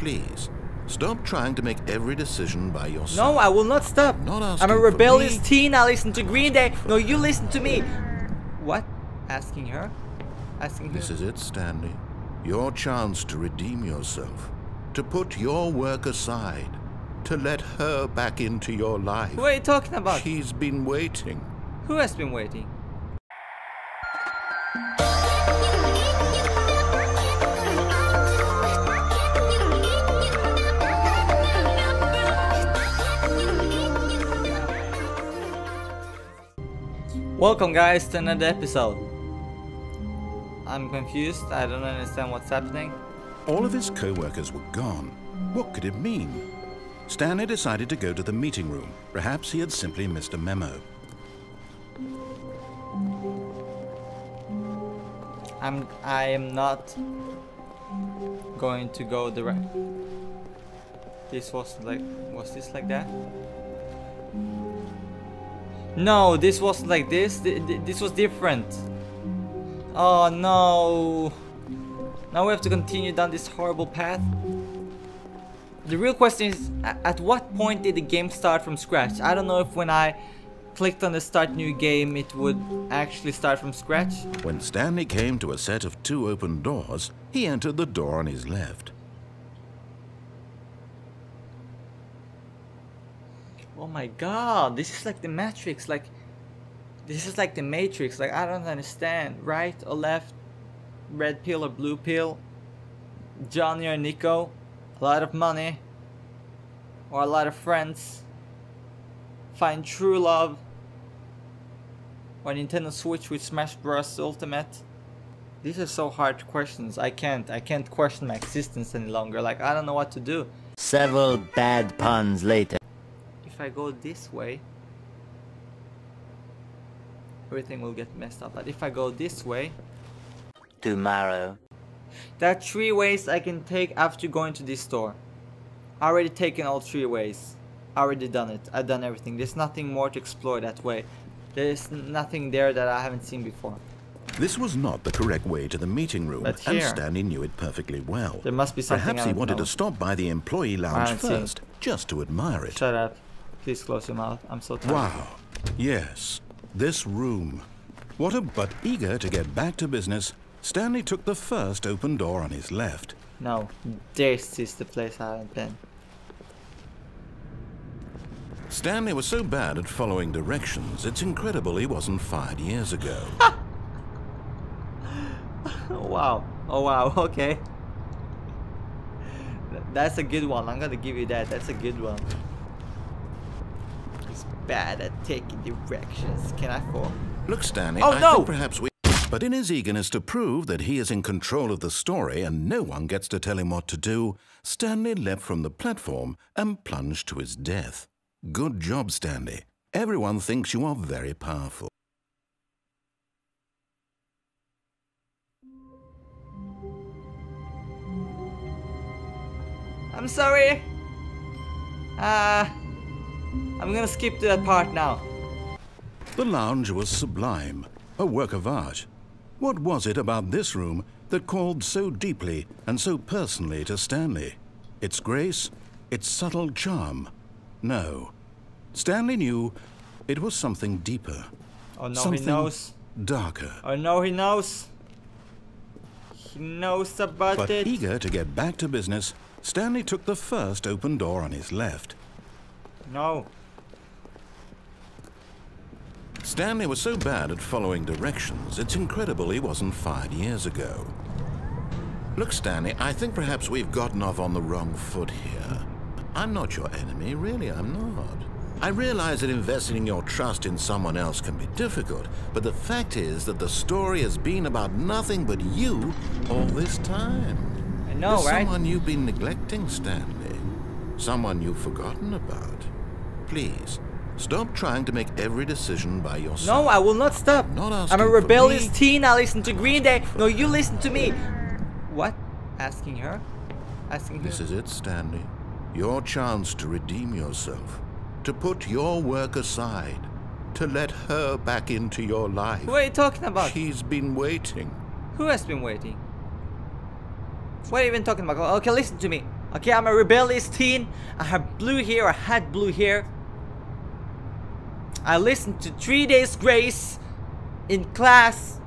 please. Stop trying to make every decision by yourself. No, I will not stop. I'm a rebellious teen. I listen to Green Day. No, you listen to me. What? Asking her? Asking this is it, Stanley. Your chance to redeem yourself. To put your work aside. To let her back into your life. Who are you talking about? She's been waiting. Who has been waiting? Welcome guys to another episode. I'm confused, I don't understand what's happening. All of his co-workers were gone. What could it mean? Stanley decided to go to the meeting room. Perhaps he had simply missed a memo. I am not going to go the right. This was this like that? No, this was like this. This was different. Oh no. Now we have to continue down this horrible path. The real question is, at what point did the game start from scratch? I don't know if when I clicked on the start new game it would actually start from scratch. When Stanley came to a set of two open doors, he entered the door on his left. Oh my god, this is like the Matrix, like this is like the Matrix, like I don't understand. Right or left, red pill or blue pill, Johnny or Nico, a lot of money or a lot of friends, find true love or Nintendo Switch with Smash Bros Ultimate. These are so hard questions. I can't question my existence any longer, like I don't know what to do. Several bad puns later. If I go this way, everything will get messed up. But if I go this way, tomorrow, there are three ways I can take after going to this store. I already taken all three ways. I already done it. I've done everything. There's nothing more to explore that way. There's nothing there that I haven't seen before. This was not the correct way to the meeting room, but here, and Stanley knew it perfectly well. There must be something. Perhaps he wanted to stop by the employee lounge first, just to admire it. Shut up. Please close your mouth. I'm so tired. Wow. Yes. This room. What a... But eager to get back to business, Stanley took the first open door on his left. No. This is the place I haven't been. Stanley was so bad at following directions, it's incredible he wasn't 5 years ago. Wow. Oh, wow. Okay. That's a good one. I'm gonna give you that. That's a good one. Bad at taking directions. Can I fall? Look, Stanley, oh, I think perhaps we... But in his eagerness to prove that he is in control of the story and no one gets to tell him what to do, Stanley leapt from the platform and plunged to his death. Good job, Stanley. Everyone thinks you are very powerful. I'm sorry. I'm gonna skip to that part now. The lounge was sublime, a work of art. What was it about this room that called so deeply and so personally to Stanley? Its grace, its subtle charm? No. Stanley knew it was something deeper. Oh no, something he knows. Darker. Oh no, he knows. He knows about it. But eager to get back to business, Stanley took the first open door on his left. No. Stanley was so bad at following directions, it's incredible he wasn't 5 years ago. Look, Stanley, I think perhaps we've gotten off on the wrong foot here. I'm not your enemy, really, I'm not. I realize that investing your trust in someone else can be difficult, but the fact is that the story has been about nothing but you all this time. I know, right? Someone you've been neglecting, Stanley. Someone you've forgotten about. Please, stop trying to make every decision by yourself. No, I will not stop. I'm a rebellious teen. I listen to Green Day. No, you listen to me. What? Asking her? Asking this is it, Stanley. Your chance to redeem yourself. To put your work aside. To let her back into your life. Who are you talking about? She's been waiting. Who has been waiting? What are you even talking about? Okay, listen to me. Okay, I'm a rebellious teen. I have blue hair. I had blue hair. I listened to 3 Days Grace in class,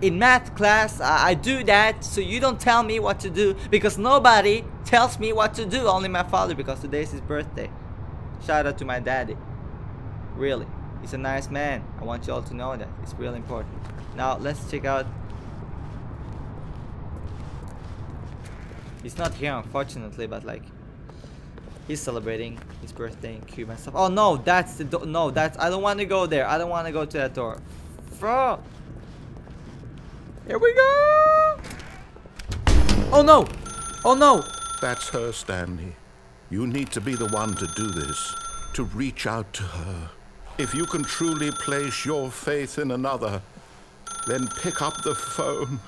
in math class. I do that, so you don't tell me what to do, because nobody tells me what to do, only my father, because today's his birthday. Shout out to my daddy. Really, he's a nice man. I want you all to know that. It's really important. Now let's check out. He's not here, unfortunately, but like, he's celebrating his birthday in Cuba and stuff. Oh no, that's the door. No, that's, I don't want to go there. I don't want to go to that door. Bro. Here we go. Oh no. Oh no. That's her, Stanley. You need to be the one to do this, to reach out to her. If you can truly place your faith in another, then pick up the phone.